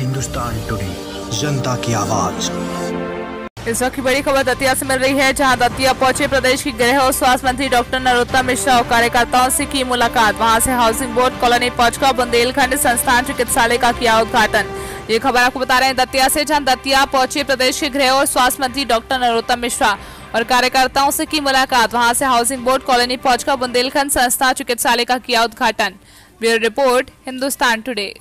Hindustan today, जनता की आवाज। इस वक्त की बड़ी खबर दतिया से मिल रही है, जहां दतिया पहुंचे प्रदेश की गृह और स्वास्थ्य मंत्री डॉक्टर नरोत्तम मिश्रा और कार्यकर्ताओं से की मुलाकात। वहां से हाउसिंग बोर्ड कॉलोनी पहुंचकर बुंदेलखंड संस्थान चिकित्सालय का किया उद्घाटन। ये खबर आपको बता रहे हैं दतिया से, जहां दतिया पहुंचे प्रदेश के गृह और स्वास्थ्य मंत्री डॉक्टर नरोत्तम मिश्रा और कार्यकर्ताओं से की मुलाकात। वहां से हाउसिंग बोर्ड कॉलोनी पहुंचकर बुंदेलखंड संस्थान चिकित्सालय का किया उद्घाटन। Bureau report, Hindustan today.